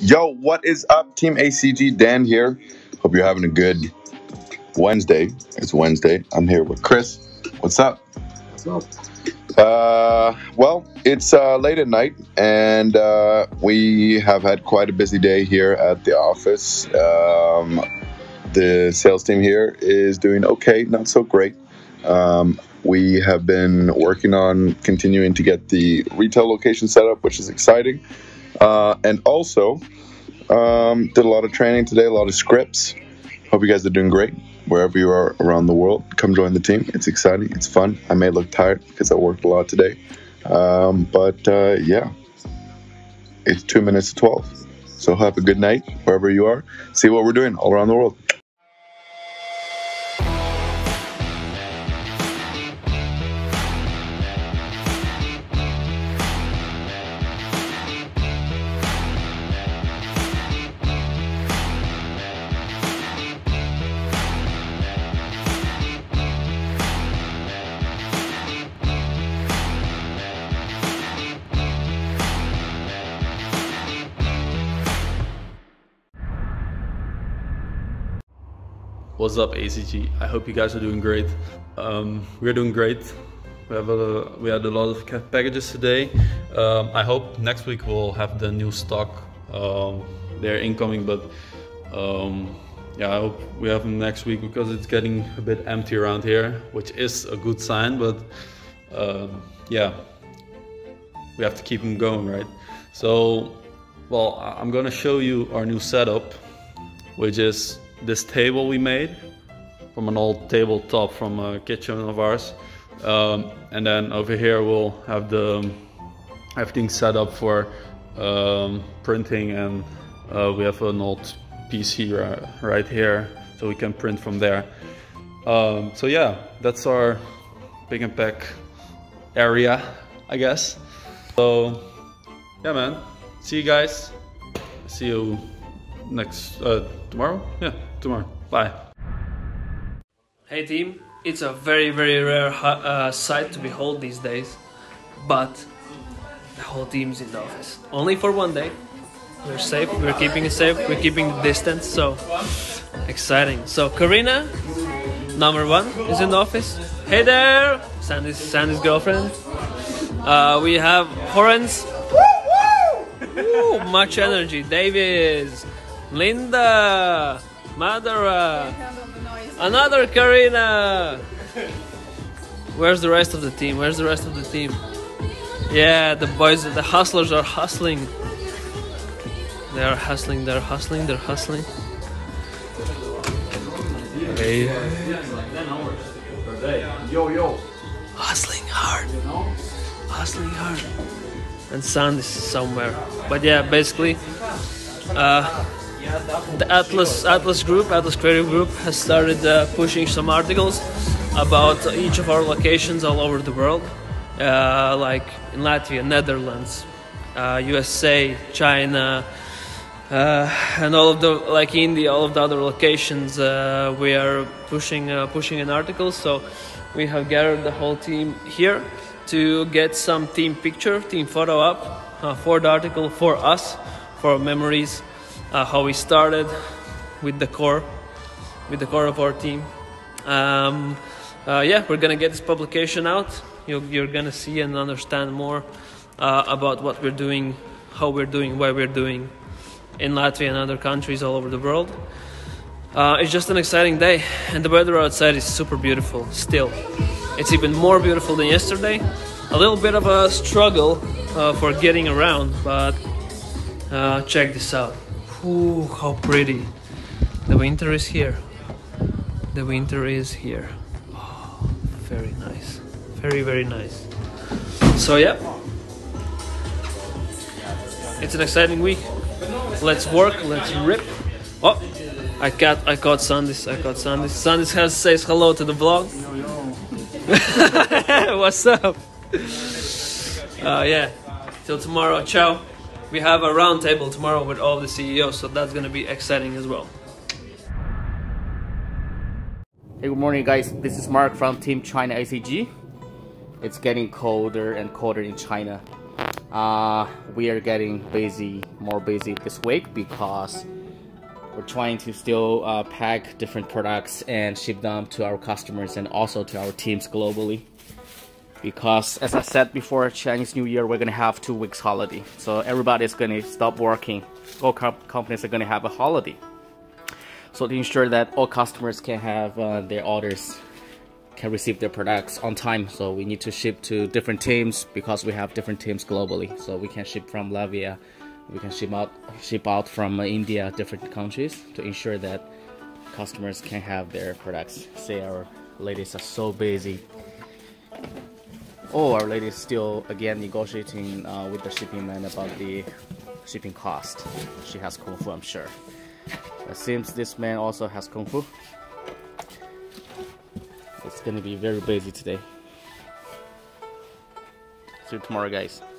Yo, what is up, Team ACG? Dan here. Hope you're having a good Wednesday. It's Wednesday. I'm here with Chris. What's up? What's up? Well, it's late at night, and we have had quite a busy day here at the office. The sales team here is doing okay, not so great. We have been working on continuing to get the retail location set up, which is exciting. And also, did a lot of training today, a lot of scripts. Hope you guys are doing great wherever you are around the world. Come join the team. It's exciting. It's fun. I may look tired because I worked a lot today. Yeah, it's 2 minutes to 12. So have a good night wherever you are. See what we're doing all around the world. What's up, ACG? I hope you guys are doing great. We're doing great. We had a lot of packages today. I hope next week we'll have the new stock. They're incoming, but yeah, I hope we have them next week because it's getting a bit empty around here, which is a good sign, but yeah, we have to keep them going, right? So, well, I'm gonna show you our new setup, which is this table we made from an old tabletop from a kitchen of ours, and then over here we'll have the everything set up for printing, and we have an old PC right here, so we can print from there. So yeah, that's our pick and pack area, I guess. So yeah, man. See you guys. See you next tomorrow. Yeah. Tomorrow. Bye. Hey team, it's a very, very rare sight to behold these days, but the whole team's in the office. Only for one day. We're safe, we're keeping it safe, we're keeping the distance, so exciting. So Karina, number one, is in the office. Hey there! Sandy's girlfriend. We have Horens. Woo, much energy. Davis, Linda, Madara, another Karina. Where's the rest of the team? Where's the rest of the team? Yeah, the boys, the hustlers are hustling. They are hustling, they're hustling, they're hustling. Hey. Hustling hard. Hustling hard. And Sandis somewhere. But yeah, basically, the Atlas Creative Group has started pushing some articles about each of our locations all over the world, like in Latvia, Netherlands, USA, China, and all of the, like India, all of the other locations. We are pushing an article, so we have gathered the whole team here to get some team picture, team photo up for the article, for us, for our memories. How we started with the core of our team. Yeah, we're gonna get this publication out. You're gonna see and understand more about what we're doing, how we're doing, why we're doing in Latvia and other countries all over the world. It's just an exciting day, and the weather outside is super beautiful still. It's even more beautiful than yesterday. A little bit of a struggle for getting around, but check this out. Ooh, how pretty. The winter is here. The winter is here. Oh, very nice. Very, very nice. So yeah, it's an exciting week. Let's work, let's rip. Oh, I caught Sandis. Sandis says hello to the vlog. What's up? Yeah, till tomorrow, ciao. We have a round table tomorrow with all the CEOs, so that's gonna be exciting as well. Hey, good morning guys. This is Mark from Team China ACG. It's getting colder and colder in China. We are getting busy, more busy this week because we're trying to still pack different products and ship them to our customers and also to our teams globally. Because as I said before, Chinese New Year, we're gonna have 2 weeks holiday. So everybody's gonna stop working. All companies are gonna have a holiday. So to ensure that all customers can have their orders, can receive their products on time. So we need to ship to different teams because we have different teams globally. So we can ship from Latvia, we can ship out from India, different countries, to ensure that customers can have their products. Say our ladies are so busy. Oh, our lady is still again negotiating with the shipping man about the shipping cost. She has kung fu, I'm sure. But seems this man also has kung fu. It's gonna be very busy today. See you tomorrow, guys.